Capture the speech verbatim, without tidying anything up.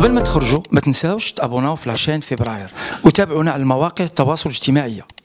قبل ما تخرجوا ما تنساوش تابوناو في لاشين فبراير وتابعونا على المواقع التواصل الاجتماعي.